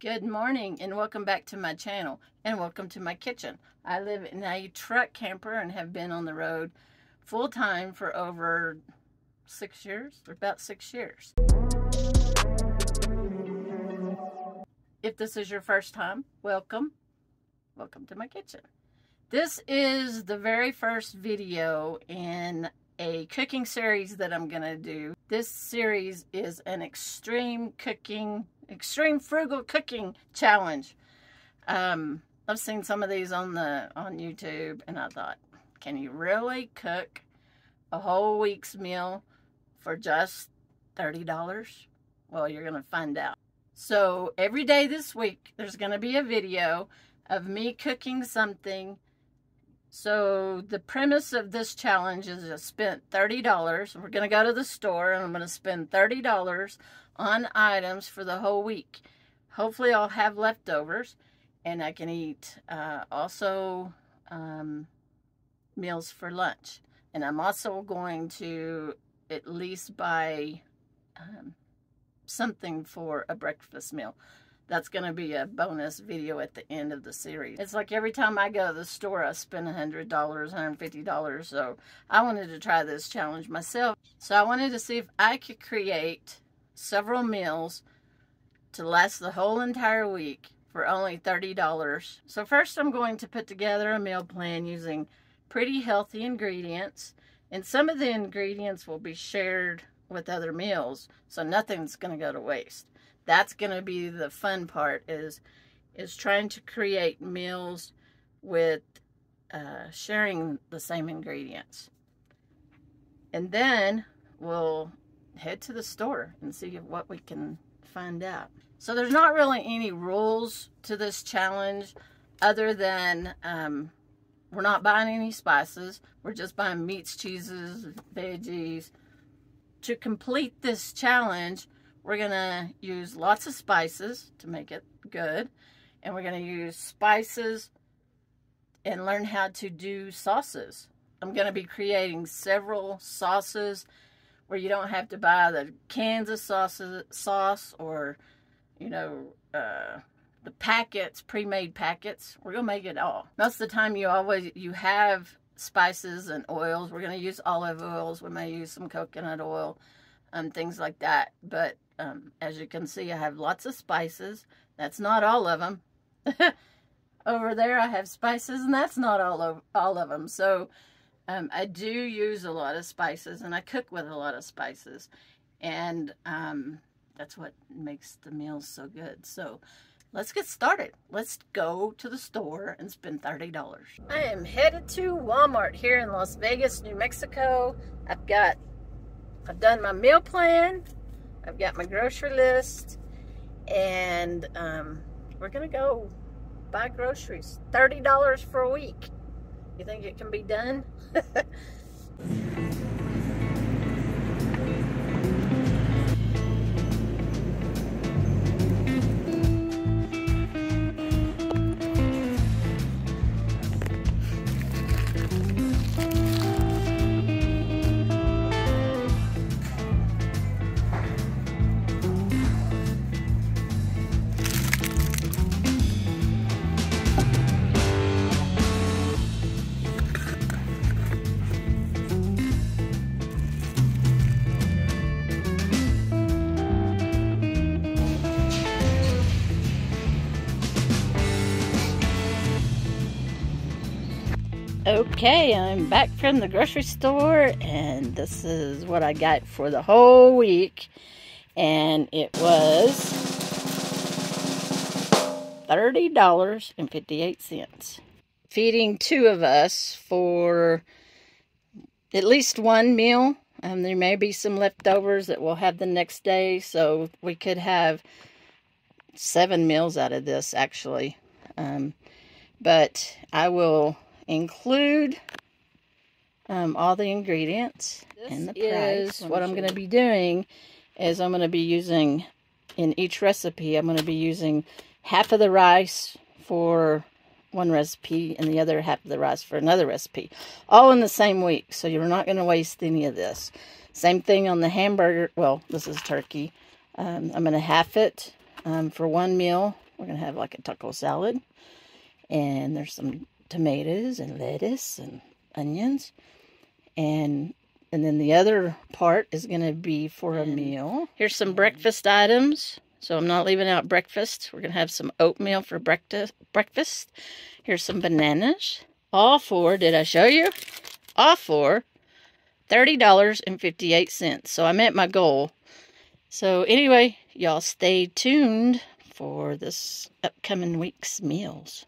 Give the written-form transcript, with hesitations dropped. Good morning and welcome back to my channel and welcome to my kitchen. I live in a truck camper and have been on the road full time for over 6 years, or about 6 years. If this is your first time, welcome. Welcome to my kitchen. This is the very first video in a cooking series that I'm gonna do. This series is an extreme frugal cooking challenge. I've seen some of these on YouTube, and I thought, can you really cook a whole week's meal for just $30? Well, you're gonna find out. So every day this week, there's gonna be a video of me cooking something. So the premise of this challenge is I spent $30. We're going to go to the store and I'm going to spend $30 on items for the whole week. Hopefully I'll have leftovers and I can eat meals for lunch. And I'm also going to at least buy something for a breakfast meal. That's going to be a bonus video at the end of the series. It's like every time I go to the store, I spend $100, $150. So I wanted to try this challenge myself. So I wanted to see if I could create several meals to last the whole entire week for only $30. So first I'm going to put together a meal plan using pretty healthy ingredients. And some of the ingredients will be shared with other meals. So nothing's going to go to waste. That's going to be the fun part, is trying to create meals with sharing the same ingredients. And then we'll head to the store and see what we can find out. So there's not really any rules to this challenge other than we're not buying any spices. We're just buying meats, cheeses, veggies. To complete this challenge, we're going to use lots of spices to make it good. And we're going to use spices and learn how to do sauces. I'm going to be creating several sauces where you don't have to buy the cans of sauce or, you know, the packets, pre-made packets. We're going to make it all. Most of the time you have spices and oils. We're going to use olive oils. We may use some coconut oil, things like that. But as you can see, I have lots of spices. That's not all of them. Over there, I have spices, and that's not all of them. So I do use a lot of spices, and I cook with a lot of spices. And that's what makes the meals so good. So let's get started. Let's go to the store and spend $30. I am headed to Walmart here in Las Vegas, New Mexico. I've done my meal plan. I've got my grocery list, and we're gonna go buy groceries. $30 for a week. You think it can be done? Okay, I'm back from the grocery store, and this is what I got for the whole week, and it was $30.58. Feeding two of us for at least one meal, and there may be some leftovers that we'll have the next day, so we could have 7 meals out of this, actually. But I will include all the ingredients and the price. What I'm going to be doing is I'm going to be using, in each recipe, I'm going to be using half of the rice for one recipe and the other half of the rice for another recipe, all in the same week. So you're not going to waste any of this. Same thing on the hamburger. Well, this is turkey. I'm going to half it for one meal We're going to have like a taco salad. And there's some tomatoes and lettuce and onions. And then the other part is going to be for a meal. Here's some breakfast items. So I'm not leaving out breakfast. We're going to have some oatmeal for breakfast. Here's some bananas. All four, did I show you? All four, $30.58. So I met my goal. So anyway, y'all stay tuned for this upcoming week's meals.